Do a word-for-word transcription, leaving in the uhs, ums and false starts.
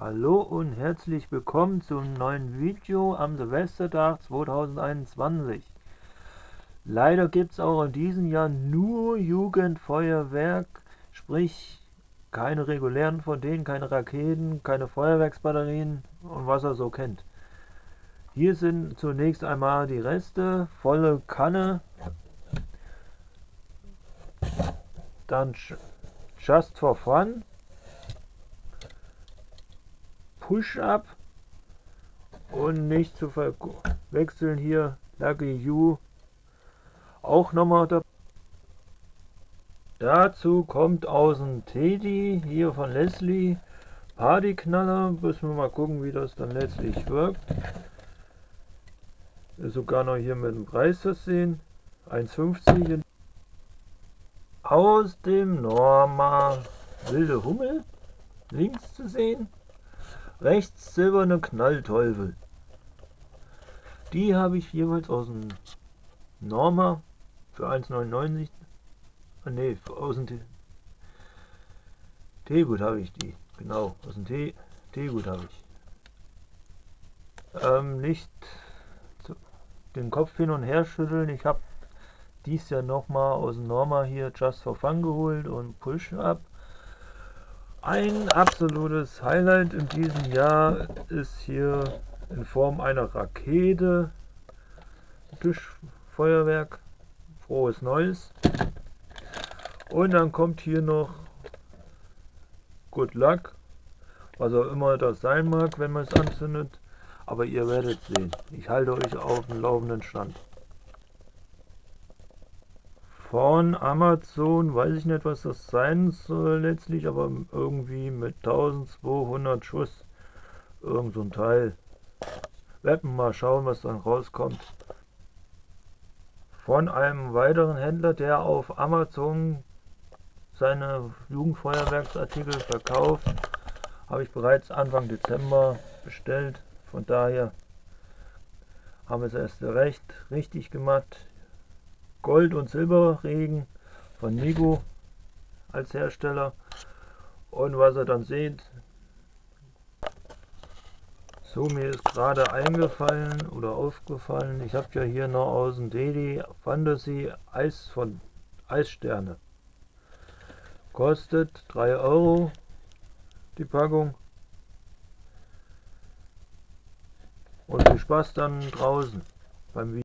Hallo und herzlich willkommen zum neuen Video am Silvestertag zweitausendeinundzwanzig. Leider gibt es auch in diesem Jahr nur Jugendfeuerwerk, sprich keine regulären von denen, keine Raketen, keine Feuerwerksbatterien und was er so kennt. Hier sind zunächst einmal die Reste, volle Kanne, dann Just for Fun, Push-Up und nicht zu verwechseln hier Lucky You auch nochmal dabei. Dazu kommt außen Teddy hier von Leslie, Partyknaller, müssen wir mal gucken, wie das dann letztlich wirkt. Ist sogar noch hier mit dem Preis zu sehen, eins fünfzig. Aus dem Norma wilde Hummel, links zu sehen. Rechts silberne Knallteufel. Die habe ich jeweils aus dem Norma für eins neunundneunzig. Ne, aus dem Tegut habe ich die. Genau, aus dem Tegut habe ich. Ähm, nicht zu, den Kopf hin und her schütteln. Ich habe dies Jahr nochmal aus dem Norma hier Just for Fun geholt und Push-Up. Ein absolutes Highlight in diesem Jahr ist hier in Form einer Rakete Tischfeuerwerk, frohes Neues. Und dann kommt hier noch Good Luck, was auch immer das sein mag, wenn man es anzündet. Aber ihr werdet sehen, ich halte euch auf dem laufenden Stand. Von Amazon, weiß ich nicht, was das sein soll letztlich, aber irgendwie mit eintausendzweihundert Schuss irgend so ein Teil. Werden wir mal schauen, was dann rauskommt. Von einem weiteren Händler, der auf Amazon seine Jugendfeuerwerksartikel verkauft, habe ich bereits Anfang Dezember bestellt. Von daher haben wir es erst recht richtig gemacht. Gold- und Silberregen von Nico als Hersteller. Und was ihr dann seht, so mir ist gerade eingefallen oder aufgefallen, ich habe ja hier noch aus dem D D Fantasy Eis von Eissterne. Kostet drei Euro die Packung. Und viel Spaß dann draußen beim Video.